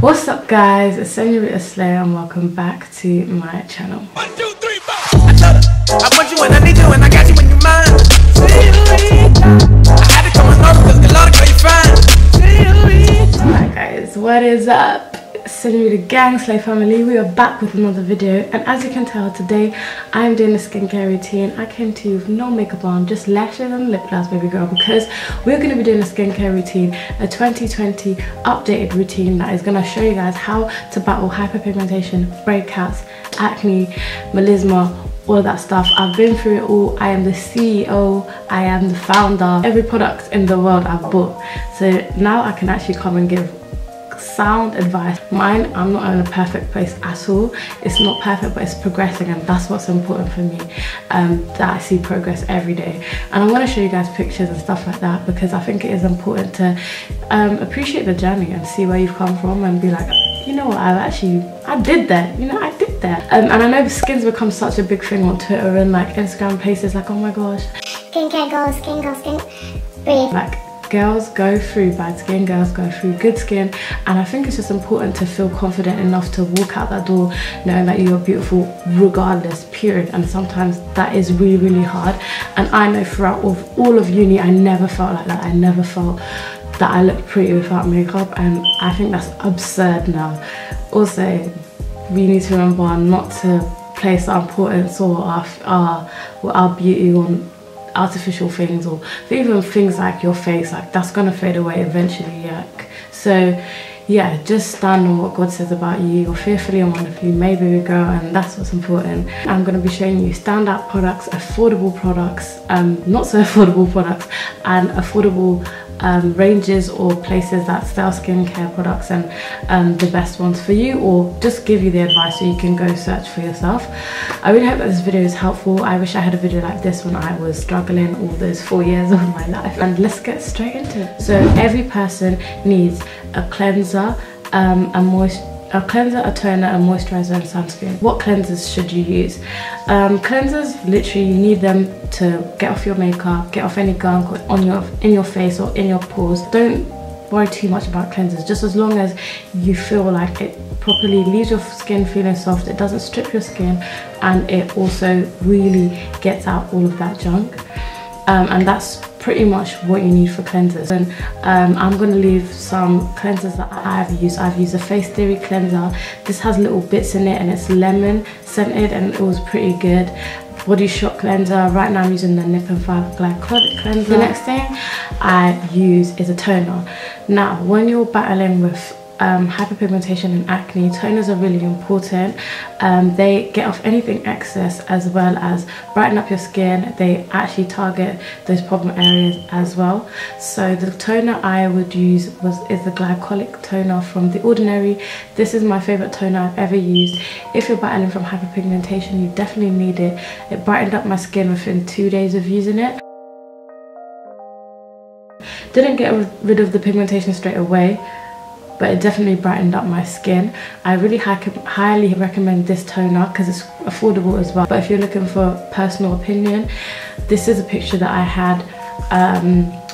What's up guys, it's Senorita Slay and welcome back to my channel. 1, 2, 3, 4. I want you when I need you and I got you when you're mine. I had to come another because the lot of you find. Alright guys, what is up? Senorita gang, Slay family, we are back with another video, and as you can tell today I'm doing a skincare routine. I came to you with no makeup on, just lashes and lip gloss, baby girl, because we're going to be doing a skincare routine, a 2020 updated routine that is going to show you guys how to battle hyperpigmentation, breakouts, acne, melasma, all of that stuff. I've been through it all. I am the CEO, I am the founder, every product in the world I've bought, so now I can actually come and give sound advice. Mine, I'm not in a perfect place at all. It's not perfect, but it's progressing, and that's what's important for me, that I see progress every day. And I want to show you guys pictures and stuff like that because I think it is important to appreciate the journey and see where you've come from and be like, you know what, I did that, you know, I did that. And I know skin's become such a big thing on Twitter and like Instagram pages, like, oh my gosh, skincare goals, skin goals, skin, breathe. Like, girls go through bad skin, girls go through good skin, and I think it's just important to feel confident enough to walk out that door knowing that you're beautiful regardless, period. And sometimes that is really, really hard, and I know throughout all of uni I never felt like that. I never felt that I looked pretty without makeup, and I think that's absurd now. Also, we need to remember not to place our importance or our beauty on artificial things, or even things like your face, like that's gonna fade away eventually. Like, so yeah, just stand on what God says about you. You're fearfully and wonderfully made, baby girl, and that's what's important. I'm gonna be showing you standout products, affordable products, not so affordable products, and affordable ranges or places that sell skincare products, and the best ones for you, or just give you the advice so you can go search for yourself. I really hope that this video is helpful. I wish I had a video like this when I was struggling all those 4 years of my life, and let's get straight into it. So every person needs a cleanser, a toner, a moisturizer, and sunscreen. What cleansers should you use? Cleansers, literally you need them to get off your makeup, get off any gunk on your in your face or in your pores. Don't worry too much about cleansers, just as long as you feel like it properly leaves your skin feeling soft, it doesn't strip your skin, and it also really gets out all of that junk. And that's pretty much what you need for cleansers. And I'm going to leave some cleansers that I've used. I've used a Face Theory cleanser. This has little bits in it and it's lemon scented, and it was pretty good. Body Shop cleanser. Right now I'm using the Nip and Fab Glycolic Cleanser. The next thing I use is a toner. Now, when you're battling with hyperpigmentation and acne, toners are really important. They get off anything excess as well as brighten up your skin. They actually target those problem areas as well. So the toner I would use is the Glycolic Toner from The Ordinary. This is my favorite toner I've ever used. If you're battling from hyperpigmentation, you definitely need it. It brightened up my skin within 2 days of using it. Didn't get rid of the pigmentation straight away, but it definitely brightened up my skin. I really highly recommend this toner because it's affordable as well. But if you're looking for personal opinion, this is a picture that I had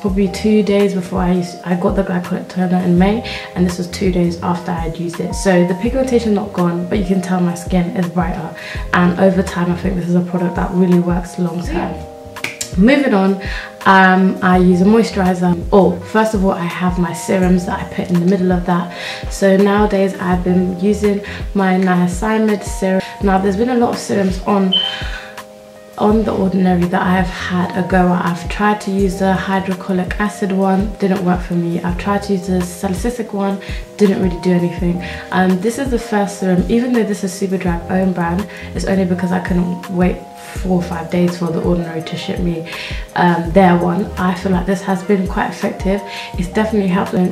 probably 2 days before I got the Glycolic Toner in May, and this was 2 days after I had used it. So the pigmentation not gone, but you can tell my skin is brighter. And over time, I think this is a product that really works long term. Moving on, I use a moisturizer. First of all, I have my serums that I put in the middle of that. So nowadays I've been using my Niacinamide serum. Now, there's been a lot of serums on The Ordinary that I have had a go at. I've tried to use the hydrochloric acid one, didn't work for me. I've tried to use the salicylic one, didn't really do anything. This is the first serum. Even though this is Superdrug own brand, it's only because I couldn't wait 4 or 5 days for The Ordinary to ship me their one. I feel like this has been quite effective. It's definitely helped in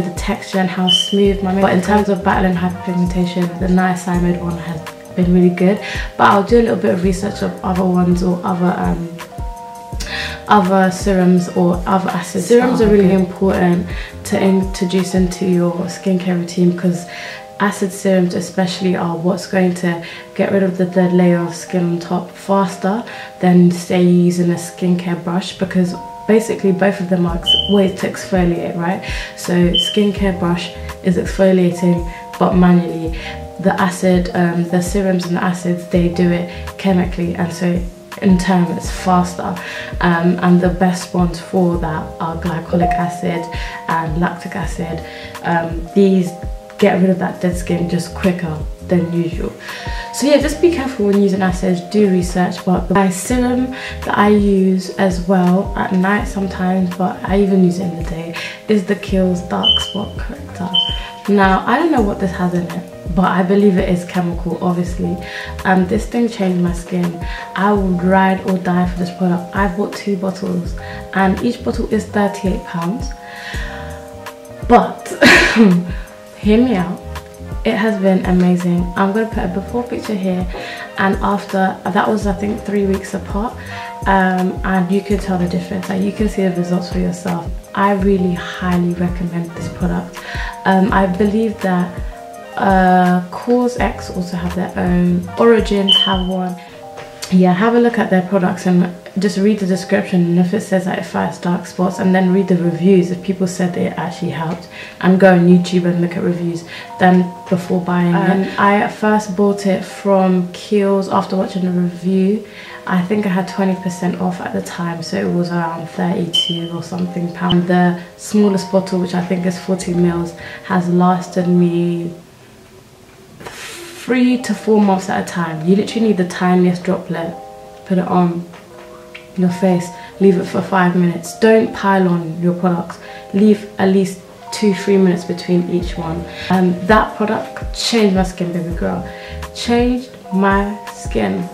the texture and how smooth my makeup. But in terms of battling hyperpigmentation, the Niacinamide one has been really good. But I'll do a little bit of research of other ones or other serums or other acids. Serums are really important to introduce into your skincare routine because acid serums especially are what's going to get rid of the dead layer of skin on top faster than say using a skincare brush, because basically both of them are ways to exfoliate, right? So skincare brush is exfoliating, but manually. The acid, the serums and the acids, they do it chemically, and so in turn it's faster, and the best ones for that are glycolic acid and lactic acid. These get rid of that dead skin just quicker than usual. So yeah, just be careful when using acids, do research. But my serum that I use as well at night sometimes, but I even use it in the day, is the Kiehl's Dark Spot Corrector. Now, I don't know what this has in it, but I believe it is chemical, obviously. This thing changed my skin. I would ride or die for this product. I bought 2 bottles and each bottle is £38. But hear me out, it has been amazing. I'm gonna put a before picture here and after. That was, I think, 3 weeks apart, and you can tell the difference. Like, you can see the results for yourself. I really highly recommend this product. I believe that Cause X also have their own, Origins have one. Yeah, have a look at their products and just read the description, and if it says that it fights dark spots, and then read the reviews if people said that it actually helped, and go on YouTube and look at reviews then before buying it. I first bought it from Kiehl's after watching a review. I think I had 20% off at the time, so it was around 32 or something pound. The smallest bottle, which I think is 40 mils, has lasted me 3 to 4 months at a time. You literally need the tiniest droplet, put it on your face, leave it for 5 minutes. Don't pile on your products, leave at least 2-3 minutes between each one. And that product changed my skin, baby girl, changed my skin,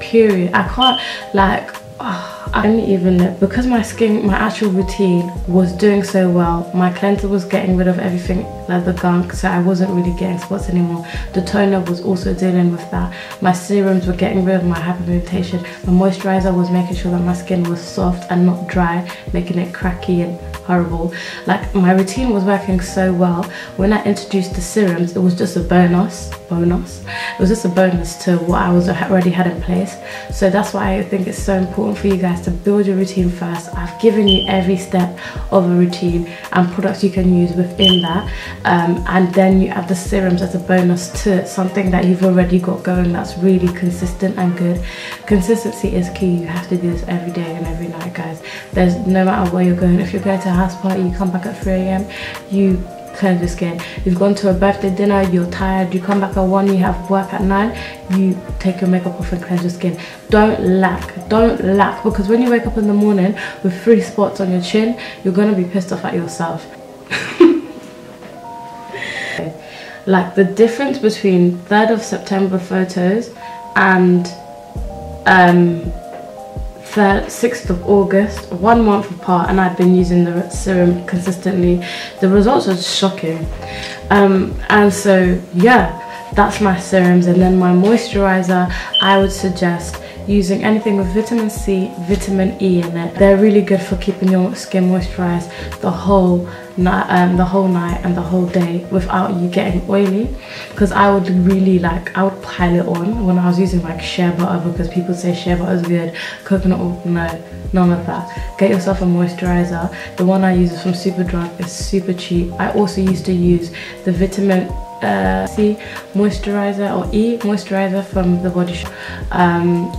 period. I can't, like, I didn't even look, because my skin, my actual routine was doing so well. My cleanser was getting rid of everything, like the gunk, so I wasn't really getting spots anymore. The toner was also dealing with that. My serums were getting rid of my hyperpigmentation. My moisturizer was making sure that my skin was soft and not dry, making it cracky and horrible. Like, my routine was working so well. When I introduced the serums, it was just a bonus. It was just a bonus to what I was already had in place. So that's why I think it's so important for you guys to build your routine first. I've given you every step of a routine and products you can use within that, and then you add the serums as a bonus to something that you've already got going that's really consistent and good. Consistency is key. You have to do this every day and every night, guys. There's no matter where you're going. If you're going to a house party, you come back at 3 a.m, you cleanse your skin. You've gone to a birthday dinner, you're tired, you come back at 1, you have work at 9, you take your makeup off and cleanse your skin. Don't lack, because when you wake up in the morning with 3 spots on your chin, you're gonna be pissed off at yourself. Like, the difference between 3rd of September photos and 6th of August, 1 month apart, and I've been using the serum consistently. The results are shocking. And so yeah, that's my serums. And then my moisturizer, I would suggest using anything with vitamin C, vitamin E in it. They're really good for keeping your skin moisturized the whole night and the whole day without you getting oily. Because I would really, like, I would pile it on when I was using, like, shea butter, because people say shea butter is good, coconut oil, no, none of that. Get yourself a moisturizer. The one I use is from Superdrug. It's super cheap. I also used to use the vitamin C moisturizer, or E moisturizer, from the Body Shop.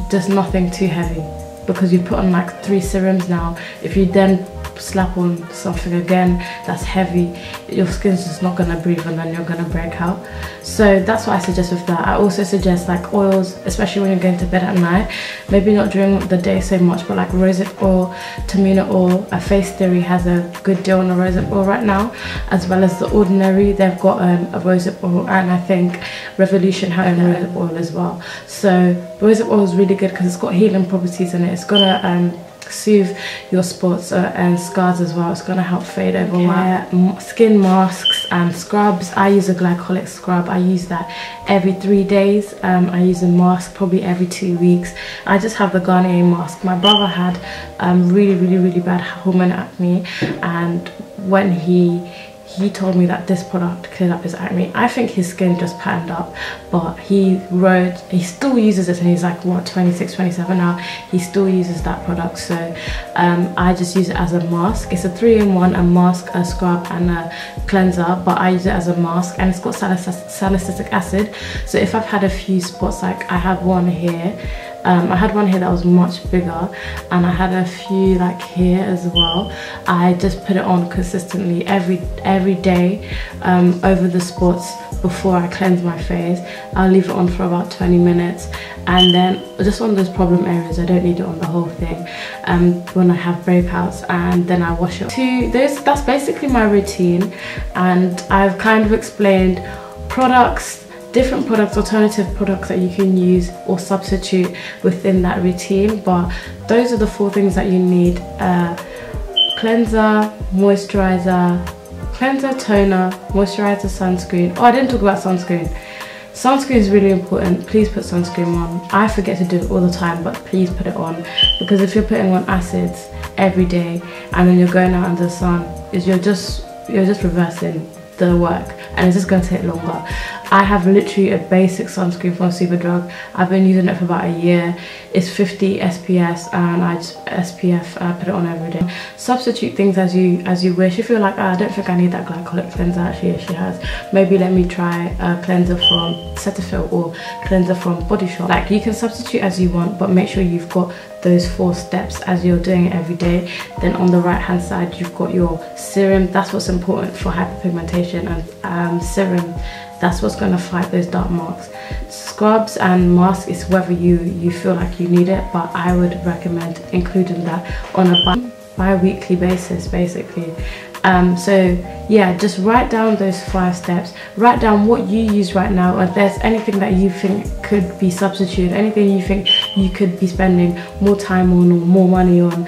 Just nothing too heavy, because you put on like 3 serums now. If you then slap on something again that's heavy, your skin's just not gonna breathe, and then you're gonna break out. So that's what I suggest with that. I also suggest, like, oils, especially when you're going to bed at night, maybe not during the day so much, but like rosehip oil, Tamina oil. A Face Theory has a good deal on a rosehip oil right now, as well as The Ordinary. They've got a rosehip oil, and I think Revolution has a rosehip oil as well. So rosehip oil is really good because it's got healing properties in it. It's gonna soothe your spots and scars as well. It's gonna help fade over. My skin masks and scrubs, I use a glycolic scrub. I use that every 3 days. I use a mask probably every 2 weeks. I just have the Garnier mask. My brother had really bad hormone acne, and when he he told me that this product cleared up his acne. I think his skin just patterned up, but he still uses it, and he's like, what, 26, 27 now? He still uses that product. So I just use it as a mask. It's a 3-in-1, a mask, a scrub, and a cleanser, but I use it as a mask, and it's got salicylic acid. So if I've had a few spots, like I have one here, I had one here that was much bigger, and I had a few like here as well. I just put it on consistently every day over the spots before I cleanse my face. I'll leave it on for about 20 minutes, and then just on those problem areas, I don't need it on the whole thing. When I have breakouts, and then I wash it. That's basically my routine, and I've kind of explained products, different products, alternative products that you can use or substitute within that routine. But those are the 4 things that you need: cleanser, moisturizer, cleanser, toner, moisturizer, sunscreen. Oh, I didn't talk about sunscreen. Sunscreen is really important. Please put sunscreen on. I forget to do it all the time, but please put it on, because if you're putting on acids every day and then you're going out in the sun, you're just reversing the work, and it's just going to take longer. I have literally a basic sunscreen from Superdrug. I've been using it for about a year. It's 50 SPS, and I just SPF, I put it on every day. Substitute things as you wish. If you're like, oh, I don't think I need that glycolic cleanser, actually she has, maybe let me try a cleanser from Cetaphil or cleanser from Body Shop. Like, you can substitute as you want, but make sure you've got those 4 steps as you're doing it every day. Then on the right hand side, you've got your serum. That's what's important for hyperpigmentation, and serum, that's what's going to fight those dark marks. Scrubs and masks is whether you feel like you need it, but I would recommend including that on a bi-weekly basis, basically. So yeah, just write down those 5 steps, write down what you use right now, or if there's anything that you think could be substituted, anything you think you could be spending more time on or more money on,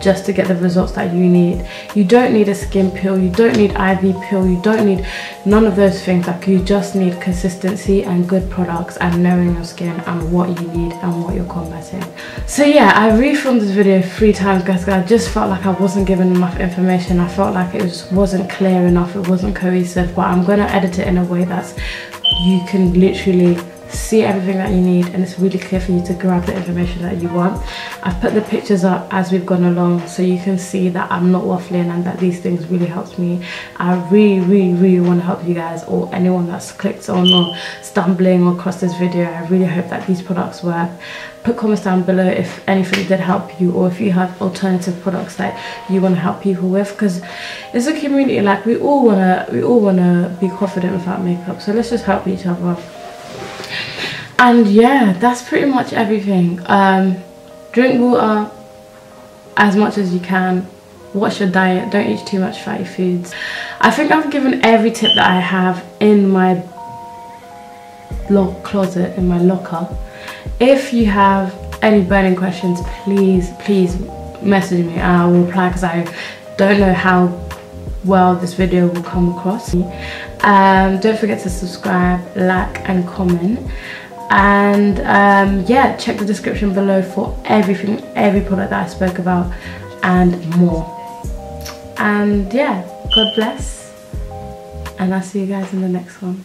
just to get the results that you need. You don't need a skin pill, you don't need IV pill, you don't need none of those things. Like, you just need consistency and good products, and knowing your skin and what you need and what you're combating. So yeah, I refilmed this video 3 times, guys, because I just felt like I wasn't given enough information. I felt like it just wasn't clear enough, it wasn't cohesive, but I'm going to edit it in a way that's you can literally see everything that you need, and it's really clear for you to grab the information that you want. I've put the pictures up as we've gone along, so you can see that I'm not waffling, and that these things really helped me. I really want to help you guys, or anyone that's clicked on or stumbling or across this video. I really hope that these products work. Put comments down below if anything did help you, or if you have alternative products that you want to help people with, because it's a community. Like, we all wanna be confident without makeup, so let's just help each other. And yeah, that's pretty much everything. Drink water as much as you can. Watch your diet. Don't eat too much fatty foods. I think I've given every tip that I have in my closet, in my locker. If you have any burning questions, please message me, and I will reply, because I don't know how well this video will come across. Don't forget to subscribe, like, and comment. And yeah, check the description below for everything, every product that I spoke about and more. And yeah, God bless, and I'll see you guys in the next one.